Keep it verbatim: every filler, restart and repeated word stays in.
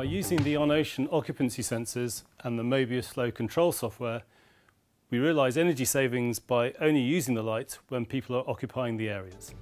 By using the EnOcean occupancy sensors and the Mobius Flow control software, we realise energy savings by only using the lights when people are occupying the areas.